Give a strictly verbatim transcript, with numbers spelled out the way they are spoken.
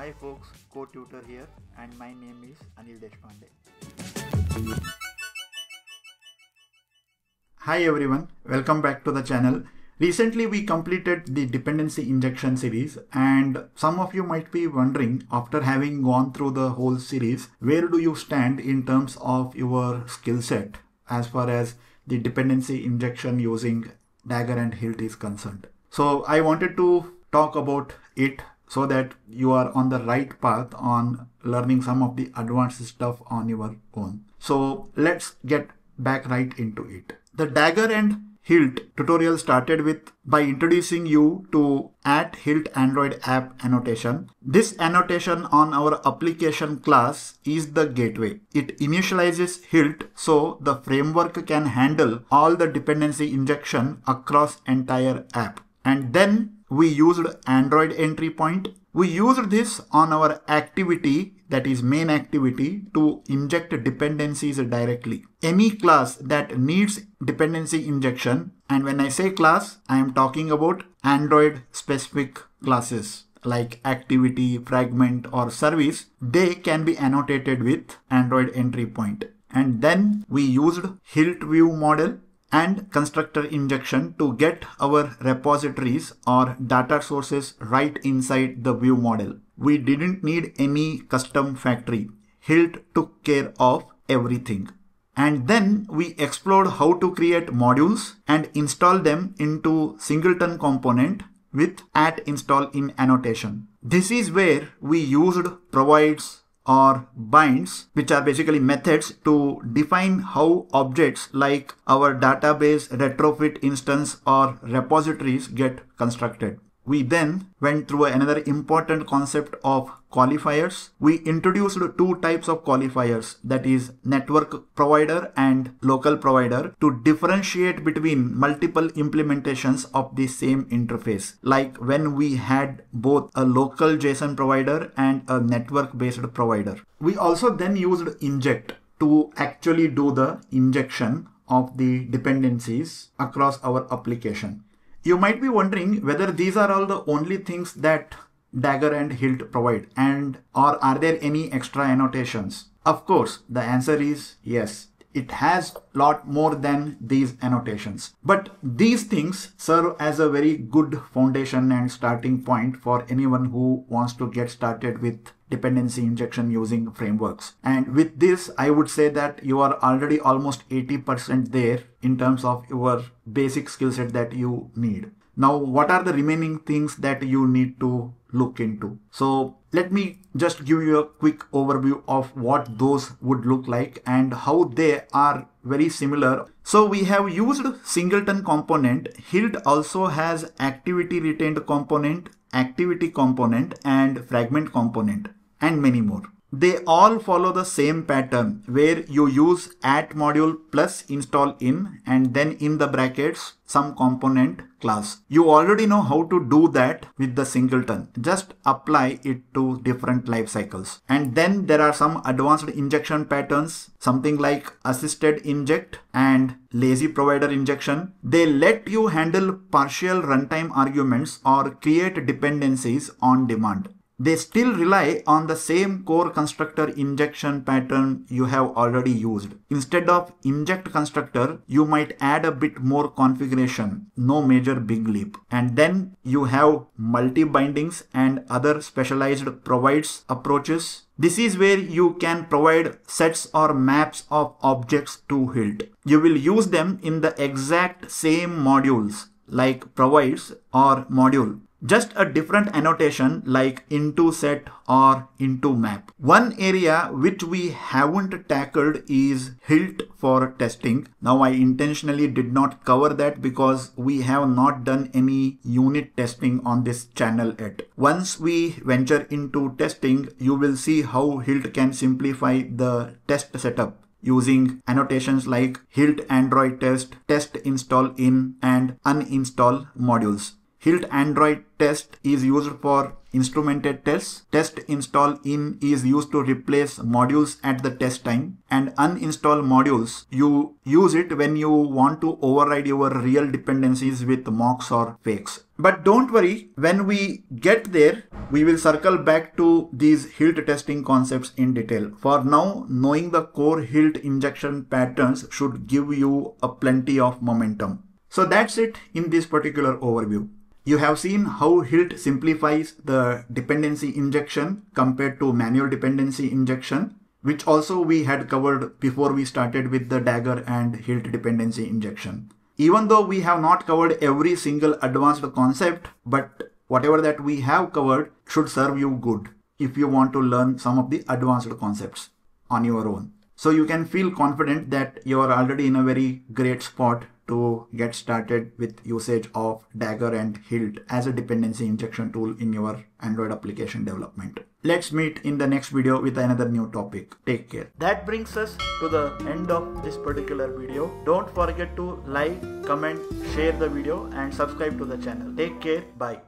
Hi folks, co-tutor here and my name is Anil Deshpande. Hi everyone, welcome back to the channel. Recently we completed the dependency injection series, and some of you might be wondering, after having gone through the whole series, where do you stand in terms of your skill set as far as the dependency injection using Dagger and Hilt is concerned. So I wanted to talk about it so that you are on the right path on learning some of the advanced stuff on your own. So let's get back right into it. The Dagger and Hilt tutorial started with by introducing you to at HiltAndroidApp annotation. This annotation on our application class is the gateway. It initializes Hilt so the framework can handle all the dependency injection across entire app. And then we used Android entry point. We used this on our activity, that is main activity, to inject dependencies directly. Any class that needs dependency injection, and when I say class, I am talking about Android specific classes like activity, fragment or service, they can be annotated with Android entry point. And then we used HiltViewModel and constructor injection to get our repositories or data sources right inside the view model. We didn't need any custom factory. Hilt took care of everything. And then we explored how to create modules and install them into singleton component with at InstallIn annotation. This is where we used Provides or Binds, which are basically methods to define how objects like our database, retrofit instance or repositories get constructed. We then went through another important concept of qualifiers. We introduced two types of qualifiers, that is network provider and local provider, to differentiate between multiple implementations of the same interface, like when we had both a local JSON provider and a network based provider. We also then used inject to actually do the injection of the dependencies across our application. You might be wondering whether these are all the only things that Dagger and Hilt provide, and or are there any extra annotations? Of course, the answer is yes. It has a lot more than these annotations, but these things serve as a very good foundation and starting point for anyone who wants to get started with dependency injection using frameworks. And with this, I would say that you are already almost eighty percent there in terms of your basic skill set that you need. Now, what are the remaining things that you need to look into? So let me just give you a quick overview of what those would look like and how they are very similar. So we have used singleton component. Hilt also has activity retained component, activity component and fragment component, and many more. They all follow the same pattern where you use at module plus install in and then in the brackets some component class. You already know how to do that with the singleton. Just apply it to different life cycles. And then there are some advanced injection patterns, something like AssistedInject and lazy provider injection. They let you handle partial runtime arguments or create dependencies on demand. They still rely on the same core constructor injection pattern you have already used. Instead of inject constructor, you might add a bit more configuration, no major big leap. And then you have multi-bindings and other specialized provides approaches. This is where you can provide sets or maps of objects to Hilt. You will use them in the exact same modules like provides or module. Just a different annotation like into set or into map. One area which we haven't tackled is Hilt for testing. Now I intentionally did not cover that because we have not done any unit testing on this channel yet. Once we venture into testing, you will see how Hilt can simplify the test setup using annotations like HiltAndroidTest, TestInstallIn and UninstallModules. HiltAndroidTest is used for instrumented tests. TestInstallIn is used to replace modules at the test time. And UninstallModules, you use it when you want to override your real dependencies with mocks or fakes. But don't worry, when we get there, we will circle back to these Hilt testing concepts in detail. For now, knowing the core Hilt injection patterns should give you a plenty of momentum. So that's it in this particular overview. You have seen how Hilt simplifies the dependency injection compared to manual dependency injection, which also we had covered before we started with the Dagger and Hilt dependency injection. Even though we have not covered every single advanced concept, but whatever that we have covered should serve you good if you want to learn some of the advanced concepts on your own. So you can feel confident that you are already in a very great spot to get started with usage of Dagger and Hilt as a dependency injection tool in your Android application development. Let's meet in the next video with another new topic. Take care. That brings us to the end of this particular video. Don't forget to like, comment, share the video and subscribe to the channel. Take care. Bye.